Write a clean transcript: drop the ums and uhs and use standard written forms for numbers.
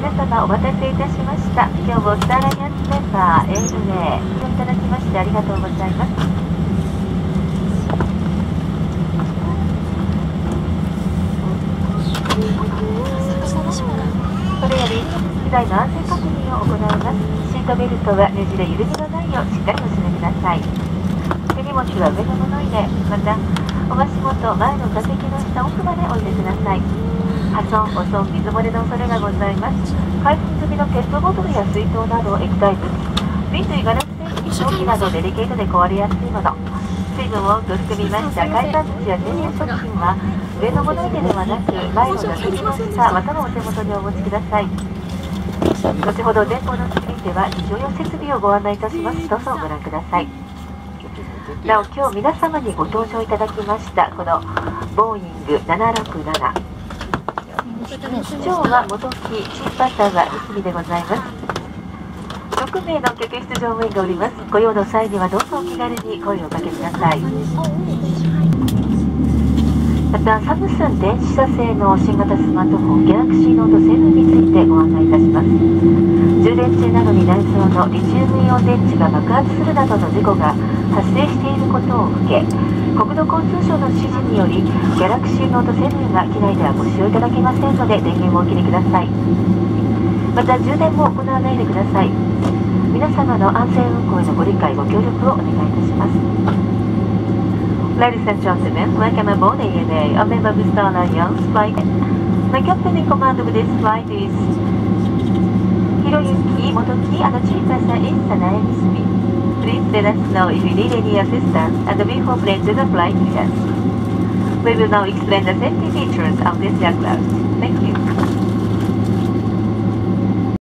皆様お待たせいたしました。今日もスターアライアンスメンバーエール名ご覧いただきましてありがとうございます。それより機材の安全確認を行います。シートベルトはネジで緩みのないようしっかりお締めください。手荷物は上の物入れ、またお足元前の座席の下奥までおいでください。破損、汚損、水漏れの恐れがございます。開封済みのペットボトルや水筒など液体物、瓶類、ガラス製品、容器などデリケートで壊れやすいもの、水分を多く含みました海産物や天然食品は上の物入れではなく前の座席の下またのお手元にお持ちください。後ほど前方のスクリーンでは非常用設備をご案内いたします。どうぞご覧ください。なお今日皆様にご搭乗いただきましたこのボーイング767、今日はMotoki、Chiba-sanはお休みでございます。6名の客室乗務員がおります。ご用の際にはどうぞお気軽に声をおかけください。またサムスン電子社製の新型スマートフォンギャラクシーノート7についてご案内いたします。充電中などに内蔵のリチウムイオン電池が爆発するなどの事故が発生していることを受け、国土交通省の指示によりギャラクシーノート7は機内ではご使用いただけませんので電源をお切りください。また充電も行わないでください。皆様の安全運行へのご理解ご協力をお願いいたします。 Ladies and gentlemen, welcome aboard ANA, a member of the Star Alliance flight. My captain in command of this flight is Hiroyuki, Motoki and Chiba-san is Sanae Misumi. Please let us know if you need any assistance and we hope late to the flight with us. We will now explain the safety features of this aircraft. Thank you.